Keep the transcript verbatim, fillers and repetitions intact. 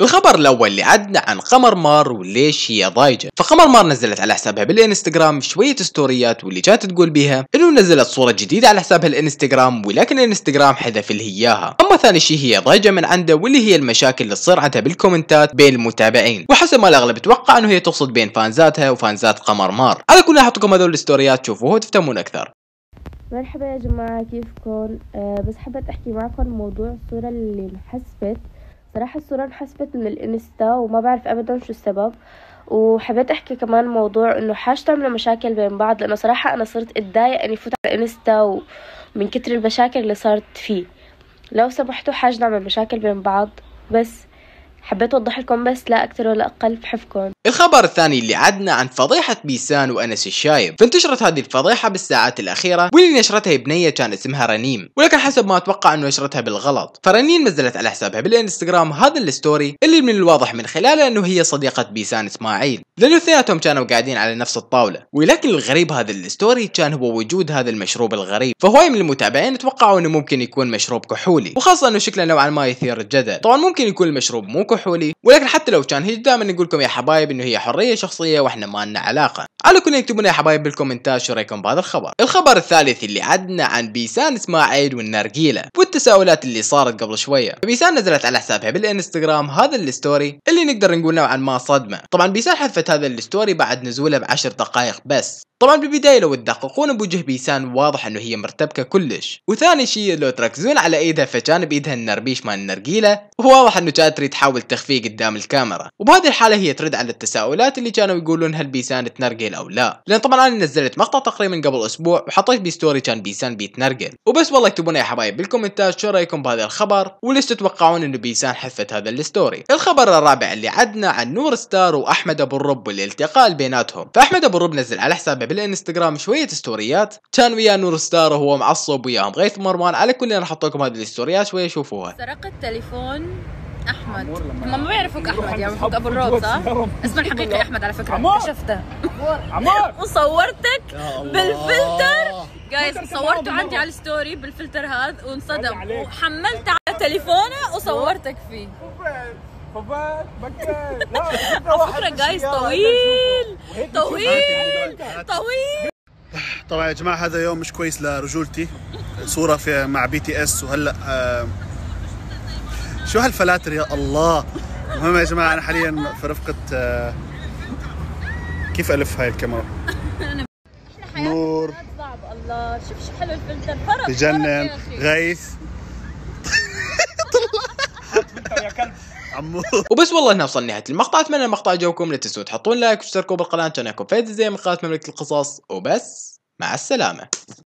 الخبر الاول اللي عندنا عن قمر مار وليش هي ضايجه. فقمر مار نزلت على حسابها بالانستغرام شويه ستوريات واللي جات تقول بيها انه نزلت صوره جديده على حسابها الانستغرام، ولكن الانستغرام حذف لها اياها. اما ثاني شيء هي ضايجه من عنده واللي هي المشاكل اللي تصير عندها بالكومنتات بين المتابعين، وحسب ما الاغلب اتوقع انه هي تقصد بين فانزاتها وفانزات قمر مار. على كل احطكم هذول الستوريات تشوفوه وتفهمون اكثر. مرحبا يا جماعه، كيفكم؟ أه بس حبيت احكي معكم موضوع الصوره اللي انحذفت. صراحة الصورة انحسبت من الانستا وما بعرف ابدا شو السبب، وحبيت احكي كمان موضوع انه حاج تعملوا مشاكل بين بعض، لانه صراحة انا صرت اتضايق اني فوت على الانستا ومن كتر المشاكل اللي صارت فيه. لو سمحتوا حاج نعمل مشاكل بين بعض، بس حبيت اوضح لكم بس لا اكثر ولا اقل، بحفظكم. الخبر الثاني اللي عدنا عن فضيحه بيسان وانس الشايب، فانتشرت هذه الفضيحه بالساعات الاخيره واللي نشرتها بنيه كان اسمها رنين، ولكن حسب ما اتوقع انه نشرتها بالغلط. فرنين نزلت على حسابها بالانستغرام هذا الستوري اللي من الواضح من خلاله انه هي صديقه بيسان اسماعيل، لانه اثنيناتهم كانوا قاعدين على نفس الطاوله، ولكن الغريب هذا الستوري كان هو وجود هذا المشروب الغريب، فهواي من المتابعين اتوقعوا انه ممكن يكون مشروب كحولي، وخاصه انه شكله نوعا ما يثير الجدل. طبعا ممكن يكون المشروب مو كحولي، ولكن حتى لو كان هي دائما نقول لكم يا حبايب انه هي حريه شخصيه واحنا ما لنا علاقه. على كل يكتبون يا حبايب بالكومنتات شو رايكم بهذا الخبر. الخبر الثالث اللي عندنا عن بيسان اسماعيل والنرجيله والتساؤلات اللي صارت قبل شويه. بيسان نزلت على حسابها بالانستغرام هذا الستوري اللي نقدر نقول نوعا ما صدمه. طبعا بيسان حذفت هذا الستوري بعد نزوله بعشر دقائق بس. طبعا بالبدايه لو تدققون بوجه بيسان واضح انه هي مرتبكه كلش، وثاني شيء لو تركزون على ايدها فكان بايدها النربيش مال النرجيله، وواضح انه كانت تريد تحاول تخفيه قدام الكاميرا. وبهذه الحاله هي ترد على التساؤلات اللي كانوا يقولون هل بيسان تنرجل او لا، لان طبعا انا نزلت مقطع تقريبا قبل اسبوع وحطيت بستوري كان بيسان بيتنرجل وبس. والله اكتبوا لنا يا حبايب بالكومنتات شو رايكم بهذا الخبر وليش تتوقعون انه بيسان حذفت هذا الستوري. الخبر الرابع اللي عندنا عن نور ستار واحمد ابو الرب والالتقاء بيناتهم. فاحمد ابو الرب نزل على حسابه بالانستغرام شويه ستوريات كان ويا نور ستار وهو معصب وياهم غيث مروان. على كل انا حط لكم هذه الستوريات شويه شوفوها. سرق التليفون احمد، هم ما بيعرفوك احمد، يعني بيعرفوك ابو الروب صح؟ اسمه الحقيقي احمد على فكره، شفته وصورتك بالفلتر جايز، صورته عندي على الستوري بالفلتر هذا وانصدم، وحملت على تليفونه وصورتك فيه. فبات بكت على فكره جايز طويل طويل طويل. طبعا يا جماعه هذا يوم مش كويس لرجولتي، صوره في مع بي تي اس وهلا شو هالفلاتر يا الله. المهم يا جماعه انا حاليا في رفقه، كيف الف هاي الكاميرا؟ نور صعب الله، شوف شو حلو الفلتر، فرق بجنن. غيث طلع يا كلب عمو. وبس والله هنا وصلنا نهايه المقطع، اتمنى المقطع عجبكم، لا تنسوا تحطون لايك وتشتركوا بالقناه، كان معكم فايز زي من قناه مملكه القصص، وبس مع السلامه.